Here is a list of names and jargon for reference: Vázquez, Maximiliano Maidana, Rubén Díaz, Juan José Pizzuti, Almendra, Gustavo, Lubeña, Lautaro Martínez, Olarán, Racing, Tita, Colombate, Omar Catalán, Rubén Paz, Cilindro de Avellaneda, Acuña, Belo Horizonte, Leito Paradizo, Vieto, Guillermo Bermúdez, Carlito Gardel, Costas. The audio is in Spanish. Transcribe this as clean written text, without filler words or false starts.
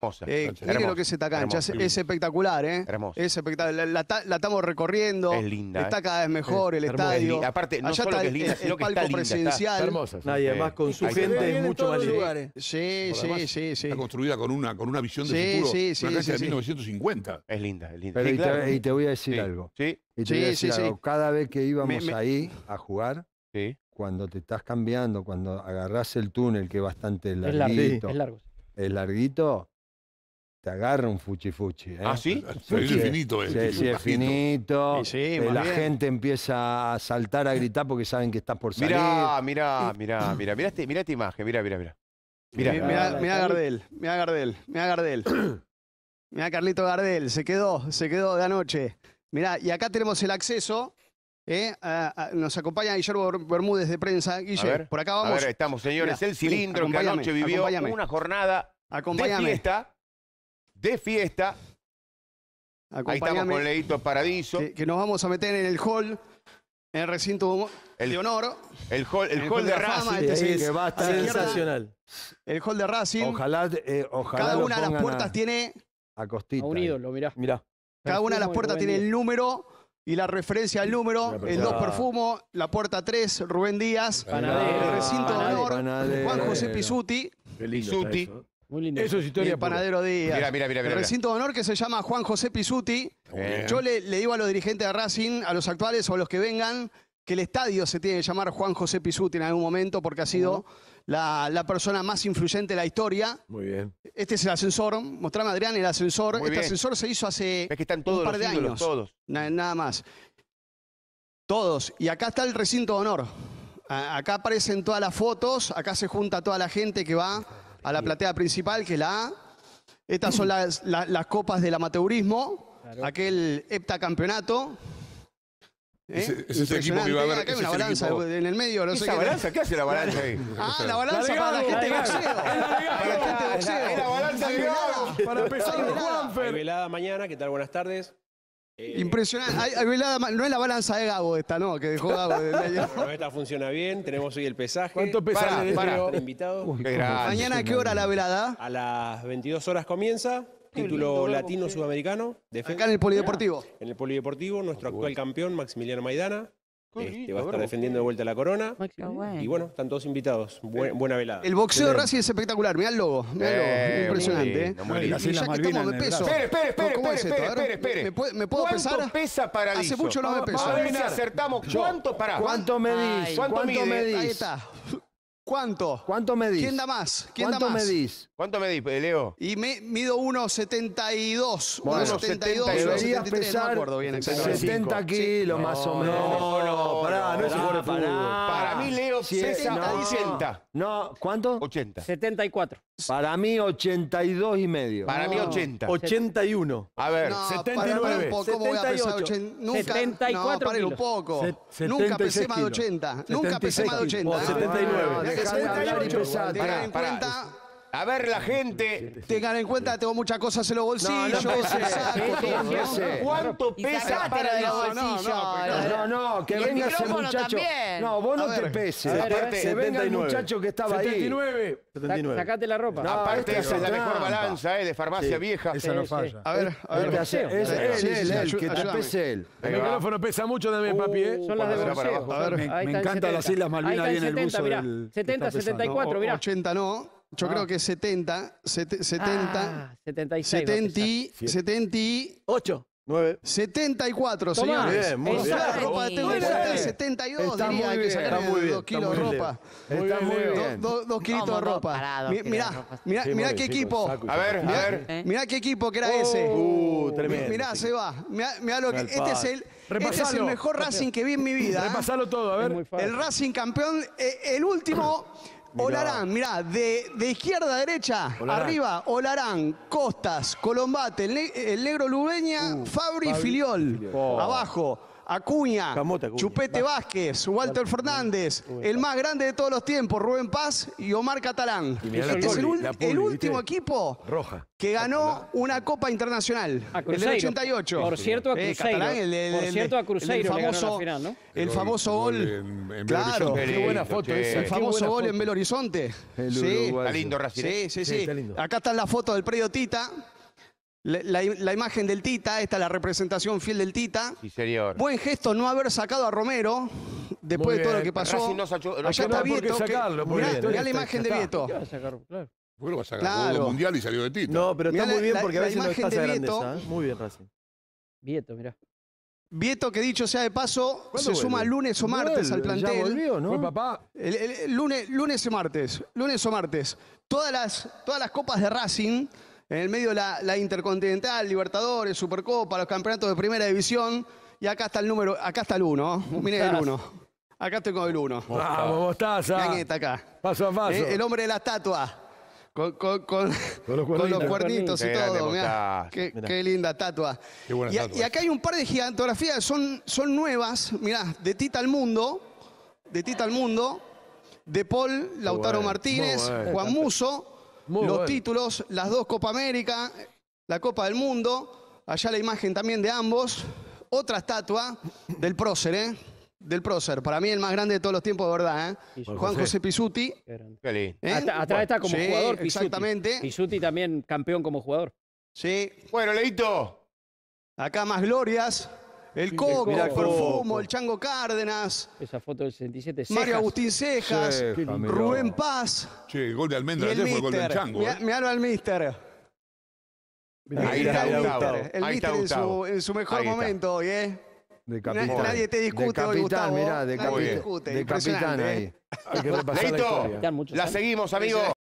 Mire lo que es esta cancha, es espectacular, ¿eh? Hermoso. Es espectacular, la estamos recorriendo. Es linda. Está cada vez mejor el estadio. Aparte, no solo que es linda, sino que está linda. El palco presidencial. Y además con su gente es mucho más libre. Sí, sí, sí, sí. Está construida con una visión de futuro. Sí, sí, sí. Una cancha de 1950. Es linda, es linda. Y te voy a decir algo. Sí, sí, sí. Cada vez que íbamos ahí a jugar, cuando te estás cambiando, cuando agarrás el túnel, que es bastante larguito. Es largo. Es larguito. Te agarra un fuchi-fuchi. ¿Ah, sí? Es finito. Sí, es finito. La gente empieza a saltar, a gritar porque saben que estás por salir. Mirá, mirá, mirá, mirá. Mirá esta imagen, mirá, mirá, mirá. Mirá Gardel, mirá Gardel, mirá Gardel. Mirá Carlito Gardel, se quedó de anoche. Mirá, y acá tenemos el acceso. Nos acompaña Guillermo Bermúdez de prensa. Guille, por acá vamos. A ver, estamos, señores. El cilindro que anoche vivió una jornada de fiesta. Acompáñame. Ahí estamos con Leito Paradizo. Que nos vamos a meter en el hall, en el recinto de honor. El hall de Racing. Que va a estar sensacional. El hall de Racing. Ojalá, ojalá. Cada una de las puertas tiene. A costita. A un ídolo, mirá. Cada una de las puertas tiene el número y la referencia al número. El 2 Perfumo, la puerta 3, Rubén Díaz. El recinto de honor, Juan José Pizzuti. Pizzuti. Muy lindo. Eso es historia. Y el panadero Díaz. El recinto de honor que se llama Juan José Pizzuti. Yo le digo a los dirigentes de Racing, a los actuales o a los que vengan, que el estadio se tiene que llamar Juan José Pizzuti en algún momento porque ha sido la persona más influyente de la historia. Muy bien. Este es el ascensor. Mostrame, Adrián, el ascensor. Ascensor se hizo hace un par de años. Todos. Nada más. Todos. Y acá está el recinto de honor. Acá aparecen todas las fotos. Acá se junta toda la gente que va a la platea principal, que es la A. Estas son las copas del amateurismo, aquel heptacampeonato. Ese equipo que iba a ver. Acá hay una balanza en el medio. No sé ¿esa balanza? ¿Qué hace la balanza ahí? La balanza para la gente de boxeo. Es la balanza de Gabo. Para empezar el Juanfer. Velada mañana, ¿qué tal? Buenas tardes. Impresionante. Hay velada, no es la balanza de Gabo esta, ¿no? Que dejó Gabo. Pero esta funciona bien. Tenemos hoy el pesaje. ¿Cuánto pesaje? Para invitado. Mañana, ¿qué hora la velada? A las 22 horas comienza. Título latino-sudamericano. Acá en el Polideportivo. En el Polideportivo, nuestro actual campeón, Maximiliano Maidana. Va a estar defendiendo de vuelta la corona. Y bueno, están todos invitados. Buena velada. El boxeo de Racing es espectacular. Mirá el logo. Impresionante. Ya que estamos de peso. Espere. ¿Me puedo pesar? ¿Cuánto pesa Paradizo? Hace mucho no me peso. A ver si acertamos. ¿Cuánto para? ¿Cuánto medís? Ahí está. ¿Cuánto medís? ¿Quién da más? ¿Cuánto medís, Leo? Y mido 1,72. 1,72. Deberías pesar 70 kilos más o menos. No, pará, no es un buen fútbol. Para mí, Leo, 80. No, ¿cuánto? 80. 74. Para mí, 82 y medio. Para mí, 80. 81. A ver, 79. 74 kilos. Un poco. Nunca pesé más de 80. Nunca pesé más de 80. 79. A ver, la gente. Tengan en cuenta, tengo muchas cosas en los bolsillos. ¿Cuánto pesa para los bolsillos? No, que venga ese muchacho. No, vos no te peses. Aparte, que venga el muchacho que estaba ahí. 79. Sacate la ropa. Aparte, esa es la mejor balanza de farmacia vieja. Esa no falla. A ver. Es él, que te pese él. El micrófono pesa mucho también, papi. Son las de bolsillo. A ver, me encantan las Islas Malvinas. Bien el buzo del 70, 74, mirá. 80 no. Yo creo que 70, 76. 78. 9. 74, señores. Muy bien. Ropa 72, diría que sacar 2 kilos de ropa. Está muy bien. 2 kilitos de ropa. Mirá qué equipo. A ver, mirá qué equipo que era ese. Tremendo. Mirá, se va. Mirá lo que. Este es el mejor Racing que vi en mi vida. Repasalo todo, a ver. El Racing campeón, el último. Olarán, mirá, de izquierda a derecha, arriba, Olarán, Costas, Colombate, el negro Lubeña, Fabri, Filiol. Abajo, Acuña, Chupete Vázquez, Walter Fernández, el más grande de todos los tiempos, Rubén Paz y Omar Catalán. Este es el último equipo que ganó una Copa Internacional, el del 88. Por cierto, a Cruzeiro. El famoso gol. Claro, qué buena foto esa. El famoso gol en Belo Horizonte. Está lindo, Racing. Sí, sí, sí. Acá están las fotos del predio Tita. La imagen del Tita, esta es la representación fiel del Tita. Sí, señor. Buen gesto no haber sacado a Romero después de todo lo que pasó. Allá está Vieto. Mirá la imagen de Vieto. Bueno, va a sacar todo el mundial y salió de Tita. No, pero está muy bien porque a veces no estás de grandeza. Muy bien, Racing. Vieto, mirá. Vieto, que dicho sea de paso, se suma lunes o martes al plantel. Ya volvió, ¿no? Fue papá. Lunes o martes. Lunes o martes. Todas las copas de Racing. En el medio la Intercontinental, Libertadores, Supercopa, los campeonatos de Primera División. Y acá está el número, acá está el 1. Mirá el 1. Acá estoy con el 1. Vamos, Mostaza. Está acá. Paso a paso. El hombre de la estatua. Con los cuernitos y todo. Mirá, qué linda estatua. Qué buena estatua. Y acá hay un par de gigantografías, son nuevas. Mirá, de Tita al Mundo. De Tita al Mundo. De Paul, Lautaro Martínez, Juan Musso. Los títulos, las dos Copa América, la Copa del Mundo, allá la imagen también de ambos. Otra estatua del prócer, del prócer, para mí el más grande de todos los tiempos, de verdad, Juan José Pizzuti. Atrás está como jugador Pizzuti. Exactamente. Pizzuti también campeón como jugador. Sí. Bueno, Leito. Acá más glorias. El Coco, el Perfumo, el Chango Cárdenas. Esa foto del 67. Mario Agustín Cejas, Rubén Paz. Che, el gol de Almendra ayer fue el gol del Chango. Miralo al Mister. Ahí está Gustavo. El Mister en su mejor momento hoy, Nadie te discute hoy, Gustavo. Mirá, de capitán, ahí. Hay que repasar la historia. La seguimos, amigos.